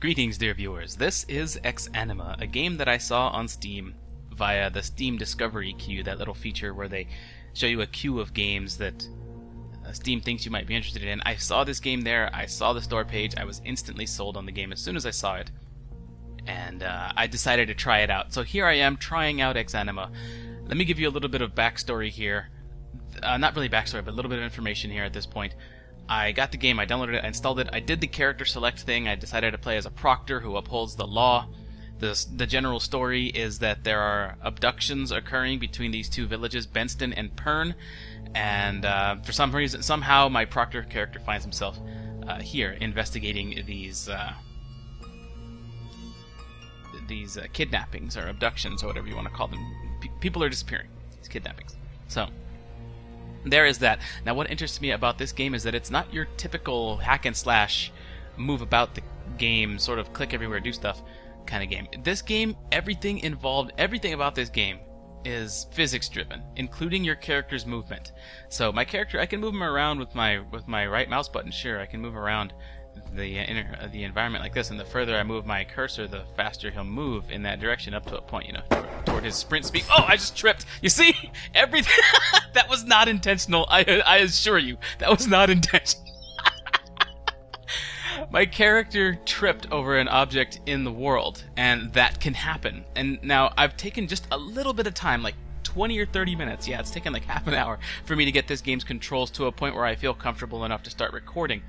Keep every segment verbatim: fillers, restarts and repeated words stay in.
Greetings, dear viewers. This is Exanima, a game that I saw on Steam via the Steam Discovery Queue, that little feature where they show you a queue of games that uh, Steam thinks you might be interested in. I saw this game there, I saw the store page, I was instantly sold on the game as soon as I saw it, and uh, I decided to try it out. So here I am, trying out Exanima. Let me give you a little bit of backstory here. Uh, not really backstory, but a little bit of information here at this point. I got the game, I downloaded it, I installed it, I did the character select thing, I decided to play as a proctor who upholds the law. The, the general story is that there are abductions occurring between these two villages, Benston and Pern, and uh, for some reason, somehow my proctor character finds himself uh, here, investigating these uh, these uh, kidnappings, or abductions, or whatever you want to call them. P- people are disappearing, these kidnappings. So there is that. Now, what interests me about this game is that it's not your typical hack and slash, move about the game, sort of click everywhere, do stuff kind of game. This game, everything involved, everything about this game is physics driven, including your character's movement. So my character, I can move him around with my with my right mouse button. Sure, I can move around the inner, the environment like this, and the further I move my cursor, the faster he'll move in that direction, up to a point, you know, toward, toward his sprint speed. Oh, I just tripped! You see? Everything... That was not intentional, I, I assure you. That was not intentional. My character tripped over an object in the world, and that can happen. And now, I've taken just a little bit of time, like twenty or thirty minutes, yeah, it's taken like half an hour, for me to get this game's controls to a point where I feel comfortable enough to start recording.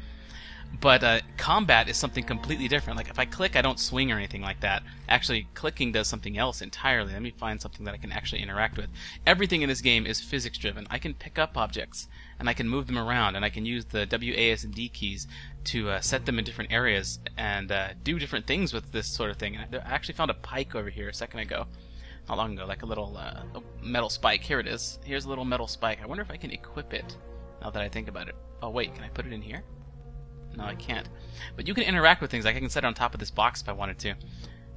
But uh, combat is something completely different. Like, if I click, I don't swing or anything like that. Actually, clicking does something else entirely. Let me find something that I can actually interact with. Everything in this game is physics-driven. I can pick up objects, and I can move them around, and I can use the W, A, S, and D keys to uh, set them in different areas and uh, do different things with this sort of thing. And I actually found a pike over here a second ago. Not long ago, like a little uh, metal spike. Here it is. Here's a little metal spike. I wonder if I can equip it, now that I think about it. Oh, wait, can I put it in here? No, I can't. But you can interact with things. Like, I can set it on top of this box if I wanted to.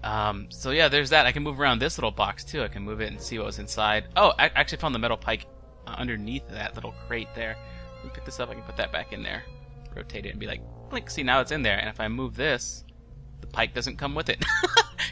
Um, so yeah, there's that. I can move around this little box too. I can move it and see what was inside. Oh, I actually found the metal pike underneath that little crate there. Let me pick this up. I can put that back in there. Rotate it and be like, blink. See, now it's in there. And if I move this, the pike doesn't come with it.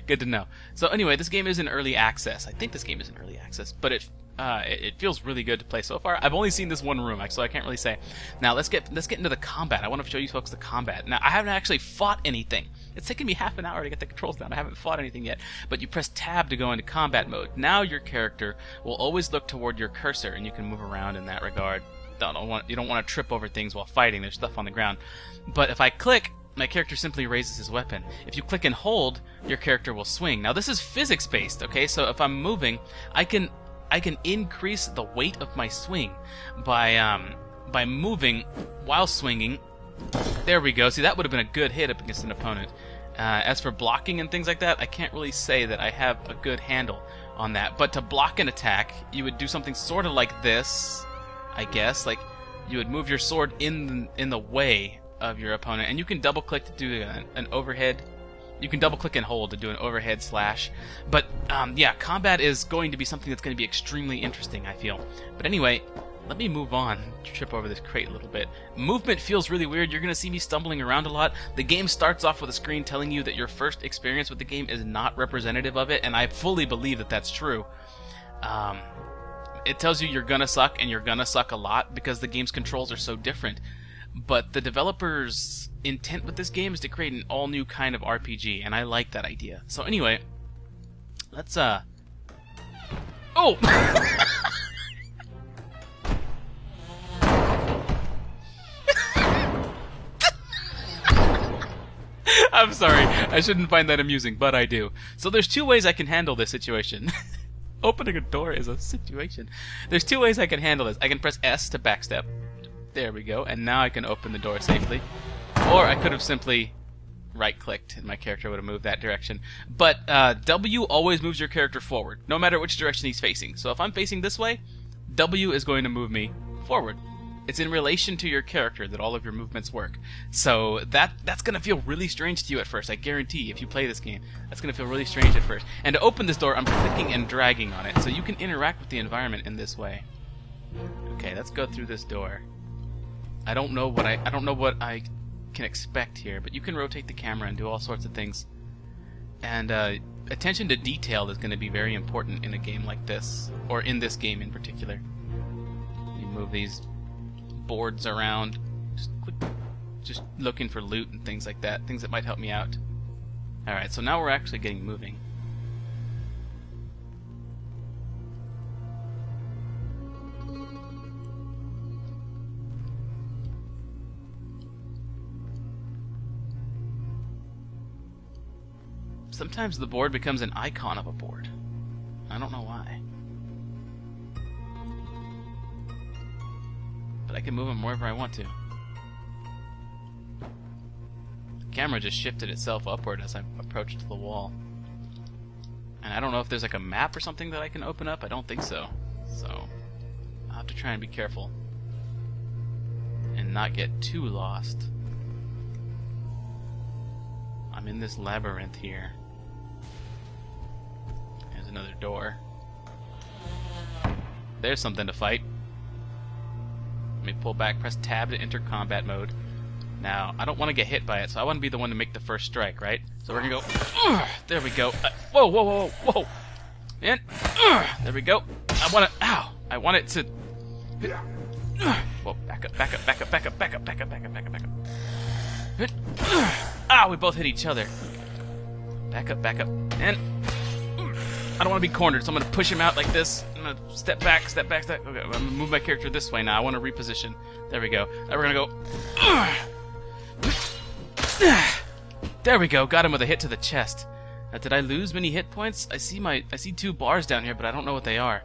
Good to know. So anyway, this game is in early access. I think this game is in early access, but it... Uh, it, it feels really good to play so far. I've only seen this one room, so I can't really say. Now let's get let's get into the combat. I want to show you folks the combat. Now I haven't actually fought anything. It's taken me half an hour to get the controls down. I haven't fought anything yet. But you press tab to go into combat mode. Now your character will always look toward your cursor, and you can move around in that regard. Don't want you don't want to trip over things while fighting. There's stuff on the ground. But if I click, my character simply raises his weapon. If you click and hold, your character will swing. Now this is physics based, okay? So if I'm moving, I can. I can increase the weight of my swing by um, by moving while swinging. There we go. See, that would have been a good hit up against an opponent. Uh, as for blocking and things like that, I can't really say that I have a good handle on that. But to block an attack, you would do something sort of like this, I guess. Like, you would move your sword in in the way of your opponent, and you can double click to do an, an overhead. You can double-click and hold to do an overhead slash. But, um, yeah, combat is going to be something that's going to be extremely interesting, I feel. But anyway, let me move on, trip over this crate a little bit. Movement feels really weird. You're going to see me stumbling around a lot. The game starts off with a screen telling you that your first experience with the game is not representative of it, and I fully believe that that's true. Um, it tells you you're going to suck, and you're going to suck a lot, because the game's controls are so different. But the developers' intent with this game is to create an all-new kind of R P G, and I like that idea. So anyway, let's, uh... Oh! I'm sorry, I shouldn't find that amusing, but I do. So there's two ways I can handle this situation. Opening a door is a situation. There's two ways I can handle this. I can press S to backstep. There we go, and now I can open the door safely. Or I could have simply right-clicked, and my character would have moved that direction. But uh, W always moves your character forward, no matter which direction he's facing. So if I'm facing this way, W is going to move me forward. It's in relation to your character that all of your movements work. So that that's going to feel really strange to you at first, I guarantee, if you play this game. That's going to feel really strange at first. And to open this door, I'm clicking and dragging on it, so you can interact with the environment in this way. Okay, let's go through this door. I don't know what I I don't know what I can expect here, but you can rotate the camera and do all sorts of things. And uh, attention to detail is going to be very important in a game like this, or in this game in particular. You move these boards around, just, quick, just looking for loot and things like that, things that might help me out. Alright, so now we're actually getting moving. Sometimes the board becomes an icon of a board. I don't know why. But I can move them wherever I want to. The camera just shifted itself upward as I approached the wall. And I don't know if there's like a map or something that I can open up. I don't think so. So I'll have to try and be careful and not get too lost. I'm in this labyrinth here. Another door. There's something to fight. Let me pull back, press tab to enter combat mode. Now, I don't want to get hit by it, so I want to be the one to make the first strike, right? So we're gonna go. Ugh, there we go. Uh, whoa, whoa, whoa, whoa. And ugh, there we go. I want to. Ow! I want it to. Ugh, whoa! Back up! Back up! Back up! Back up! Back up! Back up! Back up! Back up! Back up! Ah! We both hit each other. Back up! Back up! And. I don't want to be cornered, so I'm going to push him out like this. I'm going to step back, step back, step... Okay, I'm going to move my character this way now. I want to reposition. There we go. Now we're going to go... There we go. Got him with a hit to the chest. Now, did I lose many hit points? I see my... I see two bars down here, but I don't know what they are.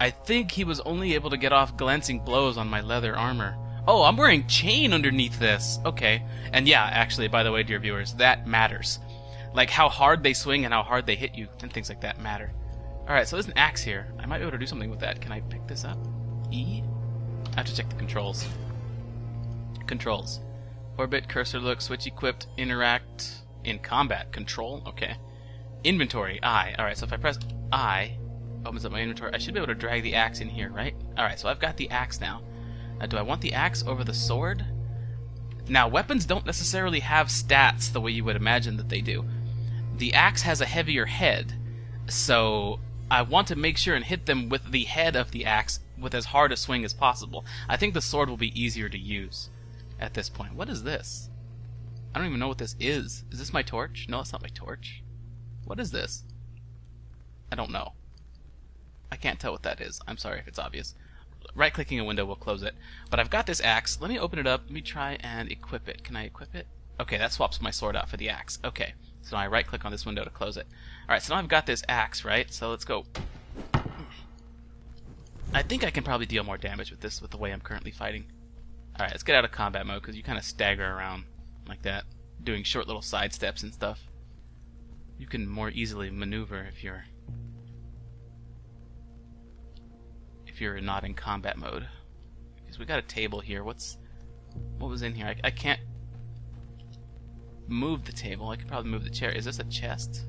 I think he was only able to get off glancing blows on my leather armor. Oh, I'm wearing chain underneath this. Okay. And yeah, actually, by the way, dear viewers, that matters. Like how hard they swing and how hard they hit you and things like that matter. Alright, so there's an axe here. I might be able to do something with that. Can I pick this up? E? I have to check the controls. Controls. Orbit, cursor look, switch equipped, interact, in combat, control, okay. Inventory, I. Alright, so if I press I, opens up my inventory. I should be able to drag the axe in here, right? Alright, so I've got the axe now. Now, do I want the axe over the sword? Now, weapons don't necessarily have stats the way you would imagine that they do. The axe has a heavier head, so I want to make sure and hit them with the head of the axe with as hard a swing as possible. I think the sword will be easier to use at this point. What is this? I don't even know what this is. Is this my torch? No, it's not my torch. What is this? I don't know. I can't tell what that is. I'm sorry if it's obvious. Right-clicking a window will close it. But I've got this axe. Let me open it up. Let me try and equip it. Can I equip it? Okay, that swaps my sword out for the axe. Okay. So now I right-click on this window to close it. Alright, so now I've got this axe, right? So let's go. I think I can probably deal more damage with this, with the way I'm currently fighting. Alright, let's get out of combat mode, because you kind of stagger around like that, doing short little side steps and stuff. You can more easily maneuver if you're... if you're not in combat mode. Because we got a table here. What's... what was in here? I, I can't... move the table. I could probably move the chair. Is this a chest?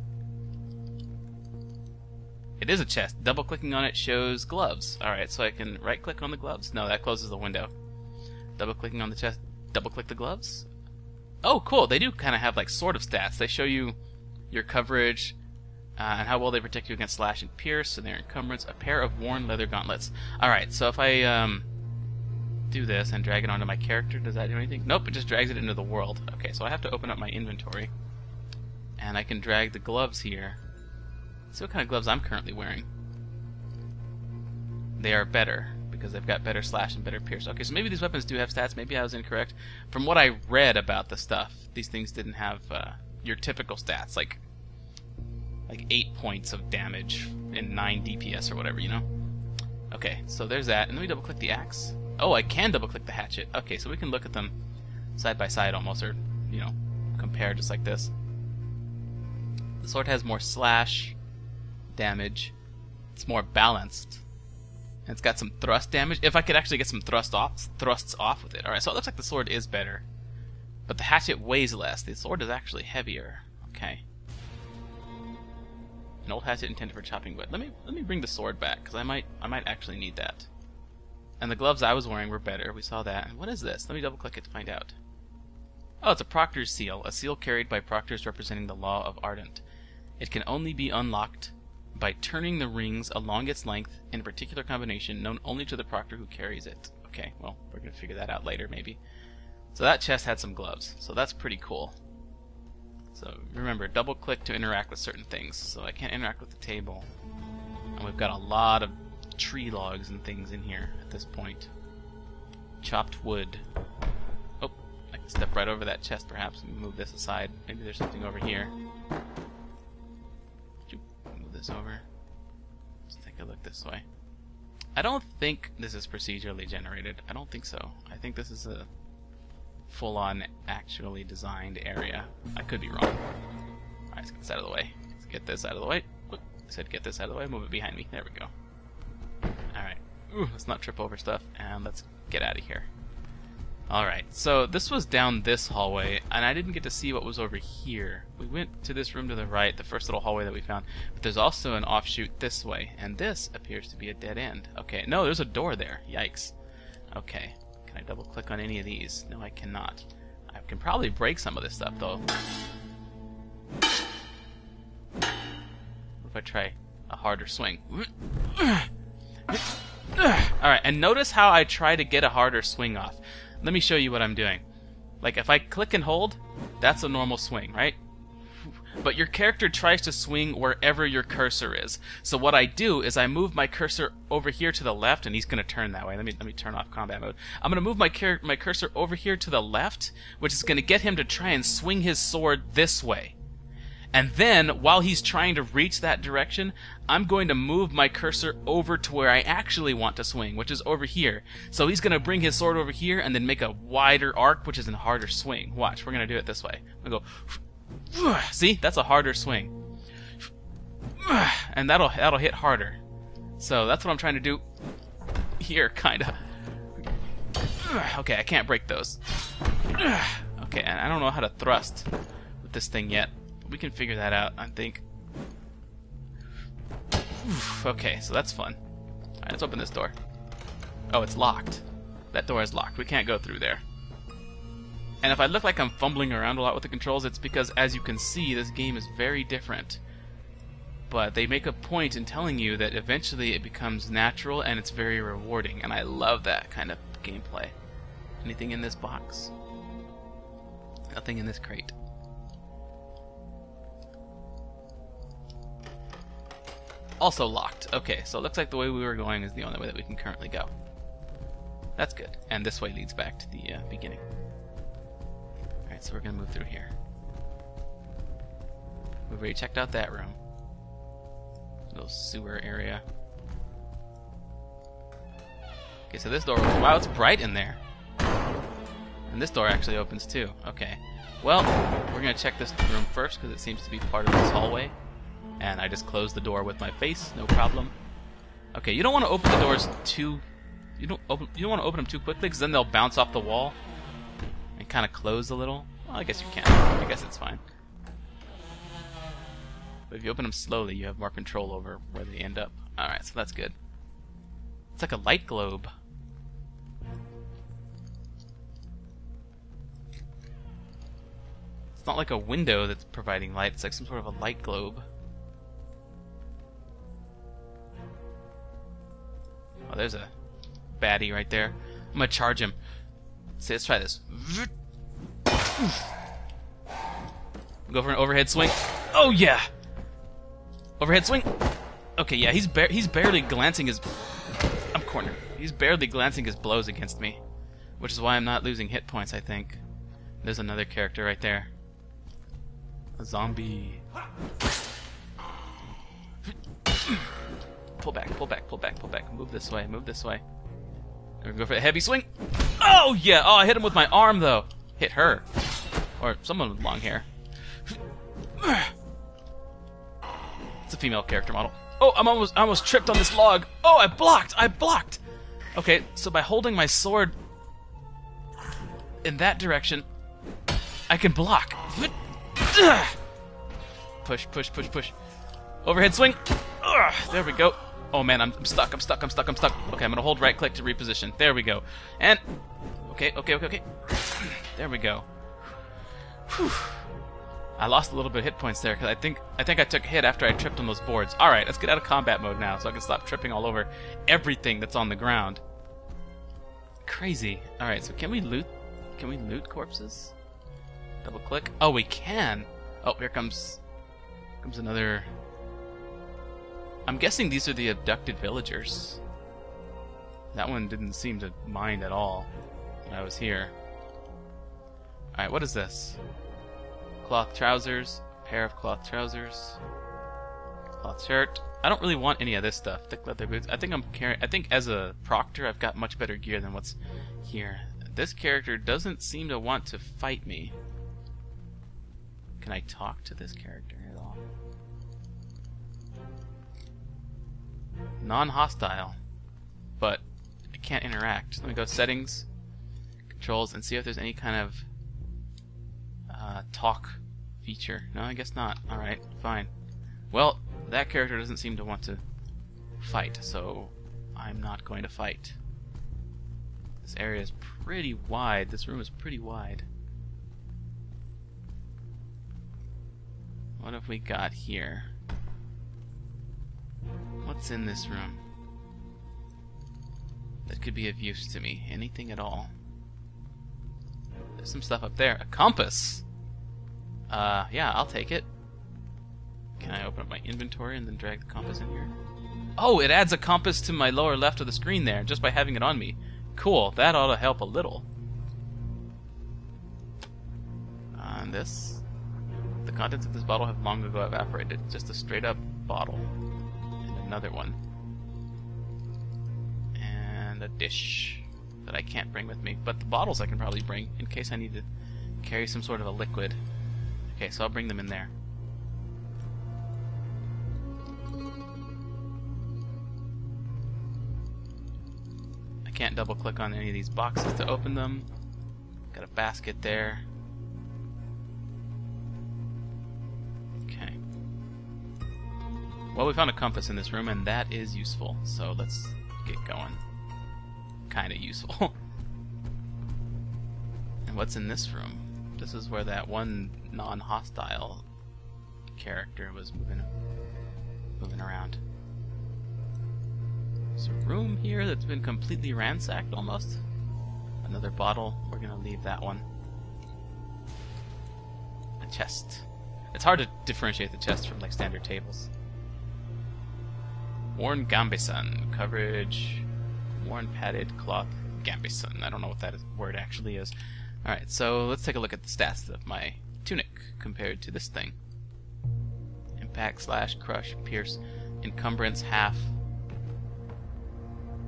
It is a chest. Double clicking on it shows gloves. Alright, so I can right click on the gloves? No, that closes the window. Double clicking on the chest. Double click the gloves? Oh, cool. They do kind of have like sort of stats. They show you your coverage uh, and how well they protect you against slash and pierce and their encumbrance. A pair of worn leather gauntlets. Alright, so if I um, do this and drag it onto my character, does that do anything? Nope, it just drags it into the world. Okay, so I have to open up my inventory and I can drag the gloves here. Let's see what kind of gloves I'm currently wearing. They are better because they've got better slash and better pierce. Okay, so maybe these weapons do have stats. Maybe I was incorrect. From what I read about the stuff, these things didn't have uh, your typical stats, like like eight points of damage and nine D P S or whatever, you know? Okay, so there's that. And let me double click the axe. Oh, I can double-click the hatchet. Okay, so we can look at them side by side almost, or, you know, compare just like this. The sword has more slash damage. It's more balanced. And it's got some thrust damage. If I could actually get some thrust off, thrusts off with it. Alright, so it looks like the sword is better. But the hatchet weighs less. The sword is actually heavier. Okay. An old hatchet intended for chopping wood. Let me let me bring the sword back, because I might I might actually need that. And the gloves I was wearing were better. We saw that. And what is this? Let me double click it to find out. Oh, it's a Proctor's seal, a seal carried by Proctors representing the law of Ardent. It can only be unlocked by turning the rings along its length in a particular combination known only to the Proctor who carries it. Okay, well, we're going to figure that out later, maybe. So that chest had some gloves, so that's pretty cool. So remember, double click to interact with certain things. So I can't interact with the table. And we've got a lot of tree logs and things in here at this point. Chopped wood. Oh, I can step right over that chest perhaps and move this aside. Maybe there's something over here. Move this over. Let's take a look this way. I don't think this is procedurally generated. I don't think so. I think this is a full-on, actually designed area. I could be wrong. Alright, let's get this out of the way. Let's get this out of the way. Oop, I said get this out of the way. Move it behind me. There we go. Alright. Ooh, let's not trip over stuff. And let's get out of here. Alright, so this was down this hallway, and I didn't get to see what was over here. We went to this room to the right, the first little hallway that we found, but there's also an offshoot this way, and this appears to be a dead end. Okay, no, there's a door there. Yikes. Okay. Can I double click on any of these? No, I cannot. I can probably break some of this stuff though. What if I try a harder swing? Alright, and notice how I try to get a harder swing off. Let me show you what I'm doing. Like, if I click and hold, that's a normal swing, right? But your character tries to swing wherever your cursor is. So what I do is I move my cursor over here to the left, and he's going to turn that way. Let me let me turn off combat mode. I'm going to move my cur my cursor over here to the left, which is going to get him to try and swing his sword this way. And then, while he's trying to reach that direction, I'm going to move my cursor over to where I actually want to swing, which is over here. So he's going to bring his sword over here and then make a wider arc, which is a harder swing. Watch, we're going to do it this way. I'm going to go... See? That's a harder swing. And that'll that'll hit harder. So that's what I'm trying to do here, kinda. Okay, I can't break those. Okay, and I don't know how to thrust with this thing yet. We can figure that out, I think. Okay, so that's fun. Alright, let's open this door. Oh, it's locked. That door is locked. We can't go through there. And if I look like I'm fumbling around a lot with the controls, it's because, as you can see, this game is very different. But they make a point in telling you that eventually it becomes natural and it's very rewarding, and I love that kind of gameplay. Anything in this box? Nothing in this crate. Also locked. Okay, so it looks like the way we were going is the only way that we can currently go. That's good. And this way leads back to the uh, beginning. So we're going to move through here. We've already checked out that room. Little sewer area. Okay, so this door opens. Wow, it's bright in there. And this door actually opens too. Okay. Well, we're going to check this room first because it seems to be part of this hallway. And I just closed the door with my face. No problem. Okay, you don't want to open the doors too... You don't, open, you don't want to open them too quickly because then they'll bounce off the wall and kind of close a little. Well, I guess you can. I guess it's fine. But if you open them slowly, you have more control over where they end up. Alright, so that's good. It's like a light globe. It's not like a window that's providing light. It's like some sort of a light globe. Oh, there's a baddie right there. I'm gonna charge him. See, let's try this. Go for an overhead swing. Oh yeah! Overhead swing. Okay, yeah, he's ba he's barely glancing his. I'm cornered. He's barely glancing his blows against me, which is why I'm not losing hit points. I think. There's another character right there. A zombie. Pull back. Pull back. Pull back. Pull back. Move this way. Move this way. We're gonna go for a heavy swing. Oh yeah! Oh, I hit him with my arm though. Hit her, or someone with long hair. It's a female character model. Oh, I'm almost I almost tripped on this log. Oh, I blocked. I blocked. Okay, so by holding my sword in that direction, I can block. Push, push, push, push. Overhead swing. There we go. Oh man, I'm, I'm stuck. I'm stuck. I'm stuck. I'm stuck. Okay, I'm gonna hold right click to reposition. There we go. And okay, okay, okay, okay. There we go. Whew. I lost a little bit of hit points there because I think I think I took a hit after I tripped on those boards. Alright, let's get out of combat mode now so I can stop tripping all over everything that's on the ground. Crazy. Alright, so can we loot can we loot corpses? Double click. Oh, we can. Oh, here comes comes another. I'm guessing these are the abducted villagers. That one didn't seem to mind at all when I was here. Alright, what is this? Cloth trousers, pair of cloth trousers, cloth shirt. I don't really want any of this stuff. Thick leather boots. I think I'm carrying. I think as a proctor, I've got much better gear than what's here. This character doesn't seem to want to fight me. Can I talk to this character at all? Non-hostile, but I can't interact. Let me go settings, controls, and see if there's any kind of uh, talk feature. No, I guess not. All right, fine. Well, that character doesn't seem to want to fight, so I'm not going to fight. This area is pretty wide. This room is pretty wide. What have we got here? What's in this room? That could be of use to me. Anything at all. There's some stuff up there. A compass! Uh, yeah, I'll take it. Can I open up my inventory and then drag the compass in here? Oh, it adds a compass to my lower left of the screen there, just by having it on me. Cool, that ought to help a little. On this. The contents of this bottle have long ago evaporated. Just a straight up bottle. And another one. And a dish that I can't bring with me. But the bottles I can probably bring in case I need to carry some sort of a liquid. Okay, so I'll bring them in there. I can't double click on any of these boxes to open them. Got a basket there. Well, we found a compass in this room, and that is useful, so let's get going. Kinda useful. And what's in this room? This is where that one non-hostile character was moving, moving around. There's a room here that's been completely ransacked, almost. Another bottle. We're gonna leave that one. A chest. It's hard to differentiate the chest from, like, standard tables. Worn gambeson coverage, worn padded cloth gambeson. I don't know what that is, word actually is. All right, so let's take a look at the stats of my tunic compared to this thing. Impact, slash, crush, pierce, encumbrance, half.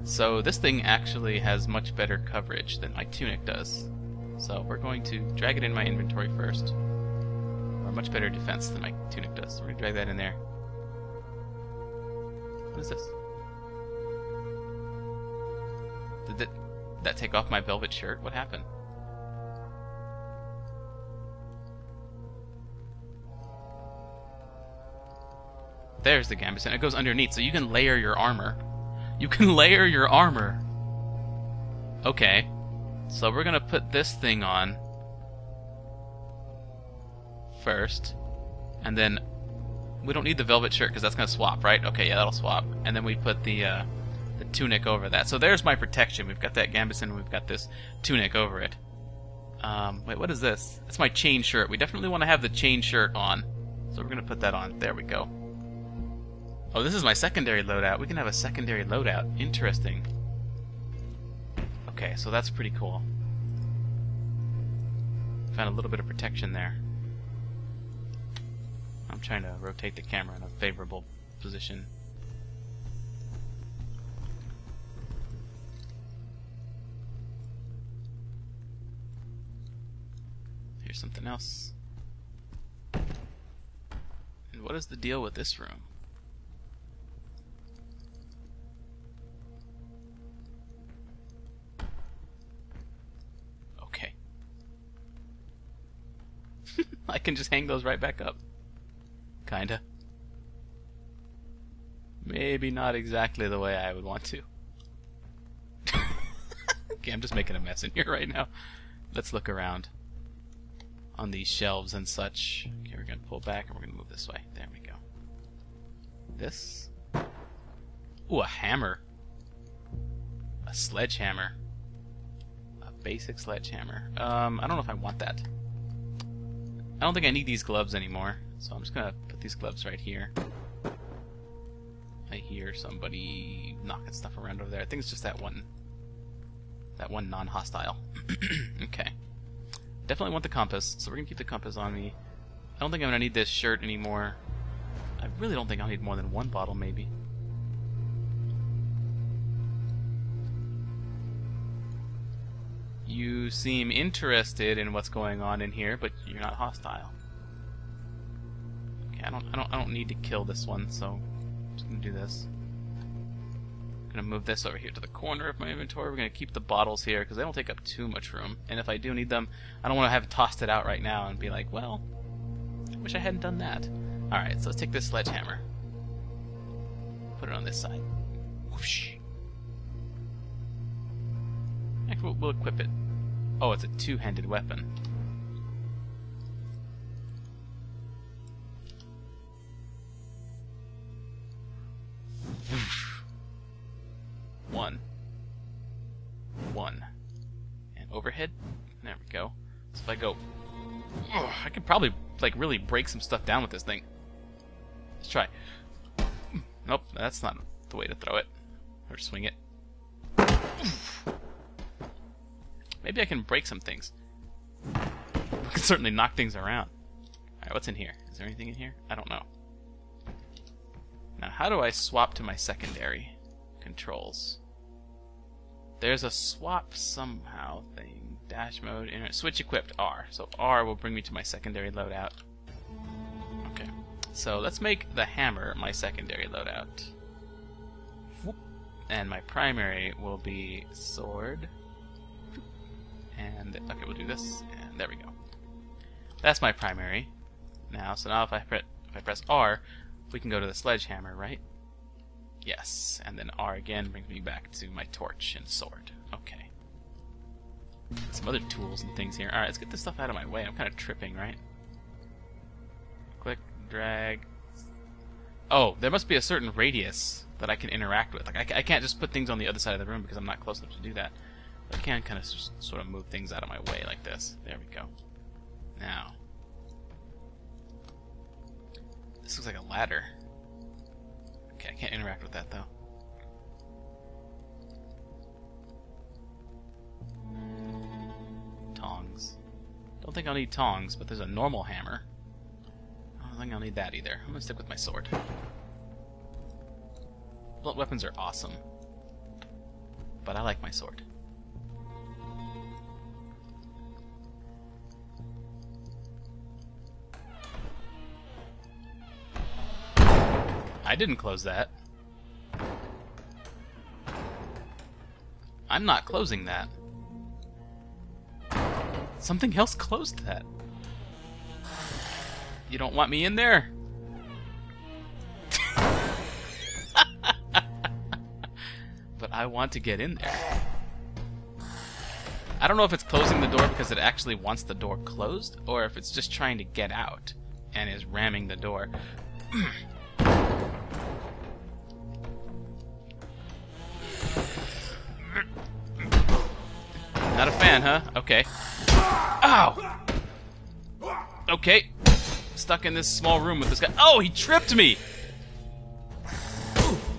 So this thing actually has much better coverage than my tunic does. So we're going to drag it in my inventory first. Or much better defense than my tunic does. So we're gonna drag that in there. What is this? Did that, did that take off my velvet shirt? What happened? There's the gambeson. It goes underneath, so you can layer your armor. You can layer your armor! Okay. So we're gonna put this thing on first, and then we don't need the velvet shirt because that's going to swap, right? Okay, yeah, that'll swap. And then we put the uh, the tunic over that. So there's my protection. We've got that gambeson and we've got this tunic over it. Um, wait, what is this? That's my chain shirt. We definitely want to have the chain shirt on. So we're going to put that on. There we go. Oh, this is my secondary loadout. We can have a secondary loadout. Interesting. Okay, so that's pretty cool. Found a little bit of protection there. I'm trying to rotate the camera in a favorable position. Here's something else. And what is the deal with this room? Okay. I can just hang those right back up. Kinda. Maybe not exactly the way I would want to. Okay, I'm just making a mess in here right now. Let's look around. on these shelves and such. Okay, we're going to pull back and we're going to move this way. There we go. This. Ooh, a hammer. A sledgehammer. A basic sledgehammer. Um, I don't know if I want that. I don't think I need these gloves anymore, so I'm just going to put these gloves right here. I hear somebody knocking stuff around over there. I think it's just that one. That one non-hostile. Okay. Definitely want the compass, so we're going to keep the compass on me. I don't think I'm going to need this shirt anymore. I really don't think I'll need more than one bottle, maybe. You seem interested in what's going on in here, but you're not hostile. Okay, I don't, I don't, I don't need to kill this one, so I'm just going to do this. I'm going to move this over here to the corner of my inventory. We're going to keep the bottles here because they don't take up too much room. And if I do need them, I don't want to have tossed it out right now and be like, well, I wish I hadn't done that. Alright, so let's take this sledgehammer. Put it on this side. Whoosh. Actually, we'll, we'll equip it. Oh, it's a two-handed weapon. One. One. And overhead. There we go. So if I go... Ugh, I could probably, like, really break some stuff down with this thing. Let's try. Nope, that's not the way to throw it. Or swing it. Maybe I can break some things. I can certainly knock things around. Alright, what's in here? Is there anything in here? I don't know. Now, how do I swap to my secondary controls? There's a swap somehow thing. Dash mode, internet, switch equipped, R. So R will bring me to my secondary loadout. Okay. So let's make the hammer my secondary loadout. Whoop. And my primary will be sword. And, okay, we'll do this. And there we go. That's my primary. Now, so now if I, pre if I press R, we can go to the sledgehammer, right? Yes. And then R again brings me back to my torch and sword. Okay. Some other tools and things here. Alright, let's get this stuff out of my way. I'm kind of tripping, right? Click, drag. Oh, there must be a certain radius that I can interact with. Like, I, I can't just put things on the other side of the room because I'm not close enough to do that. But I can kind of just sort of move things out of my way like this. There we go. Now. This looks like a ladder. Okay, I can't interact with that, though. Tongs. Don't think I'll need tongs, but there's a normal hammer. I don't think I'll need that either. I'm gonna stick with my sword. Blunt weapons are awesome. But I like my sword. I didn't close that. I'm not closing that. Something else closed that. You don't want me in there? But I want to get in there. I don't know if it's closing the door because it actually wants the door closed, or if it's just trying to get out and is ramming the door. Not a fan, huh? Okay. Ow! Okay. Stuck in this small room with this guy. Oh, he tripped me!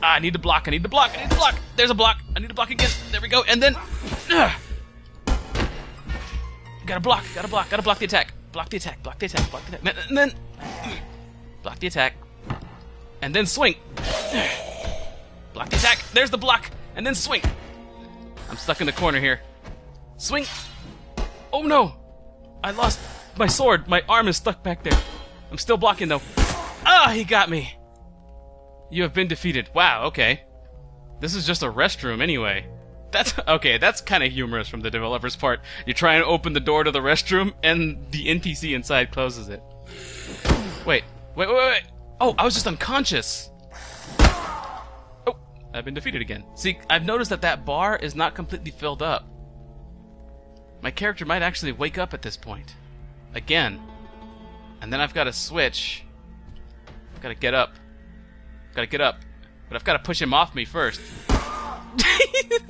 Ah, I need to block, I need to block, I need to block! There's a block! I need to block again! There we go, and then... Uh, gotta block, gotta block, gotta block the attack. Block the attack, block the attack, block the attack. And then... Block the attack. And then swing! Block the attack! There's the block! And then swing! I'm stuck in the corner here. Swing! Oh no! I lost my sword. My arm is stuck back there. I'm still blocking though. Ah, he got me! You have been defeated. Wow, okay. This is just a restroom anyway. That's okay, that's kind of humorous from the developer's part. You try and open the door to the restroom and the N P C inside closes it. Wait, wait, wait, wait! Oh, I was just unconscious! Oh, I've been defeated again. See, I've noticed that that bar is not completely filled up. My character might actually wake up at this point. again. And then I've got to switch. I've got to get up. I've got to get up. But I've got to push him off me first.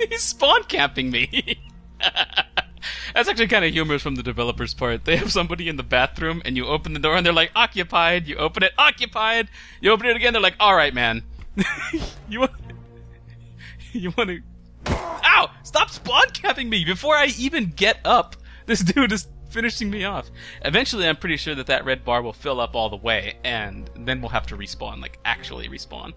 He's spawn camping me. That's actually kind of humorous from the developer's part. They have somebody in the bathroom, and you open the door, and they're like, occupied. You open it, occupied. You open it again, they're like, all right, man. you want You want to... Ow! Stop spawn camping me before I even get up. This dude is finishing me off. Eventually, I'm pretty sure that that red bar will fill up all the way, and then we'll have to respawn, like, actually respawn.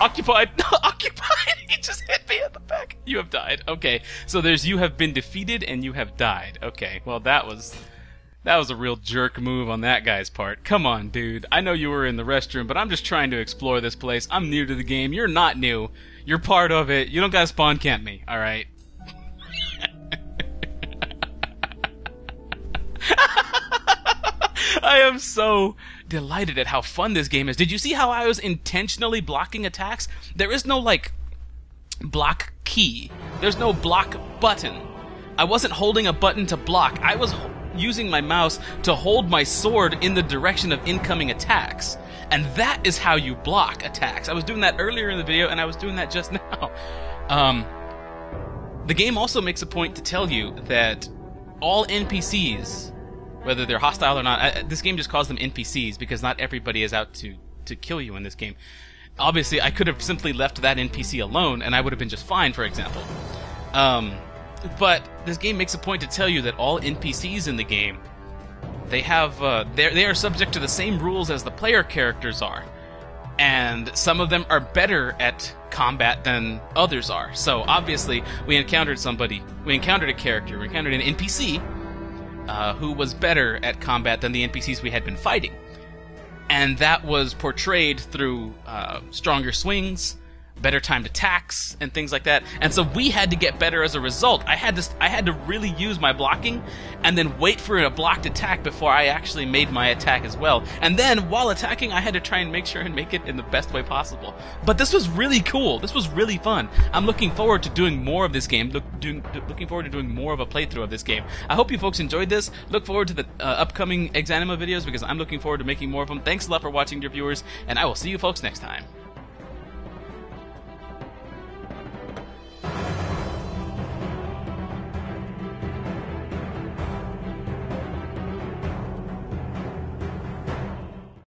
Occupied! No, occupied! He just hit me at the back! You have died. Okay, so there's you have been defeated and you have died. Okay, well that was... That was a real jerk move on that guy's part. Come on, dude. I know you were in the restroom, but I'm just trying to explore this place. I'm new to the game. You're not new. You're part of it. You don't gotta spawn camp me, alright? I am so delighted at how fun this game is. Did you see how I was intentionally blocking attacks? There is no, like, block key. There's no block button. I wasn't holding a button to block. I was ho- using my mouse to hold my sword in the direction of incoming attacks. And that is how you block attacks. I was doing that earlier in the video, and I was doing that just now. Um, the game also makes a point to tell you that all N P Cs... whether they're hostile or not, I, this game just calls them N P Cs because not everybody is out to, to kill you in this game. Obviously, I could have simply left that N P C alone and I would have been just fine, for example. Um, but this game makes a point to tell you that all N P Cs in the game, they have uh, they are subject to the same rules as the player characters are. And some of them are better at combat than others are. So obviously, we encountered somebody, we encountered a character, we encountered an N P C... Uh, who was better at combat than the N P Cs we had been fighting. And that was portrayed through uh, stronger swings, better timed attacks, and things like that. And so we had to get better as a result. I had to, I had to really use my blocking and then wait for a blocked attack before I actually made my attack as well. And then, while attacking, I had to try and make sure and make it in the best way possible. But this was really cool. This was really fun. I'm looking forward to doing more of this game. Look, doing, looking forward to doing more of a playthrough of this game. I hope you folks enjoyed this. Look forward to the uh, upcoming Exanima videos because I'm looking forward to making more of them. Thanks a lot for watching, dear viewers, and I will see you folks next time.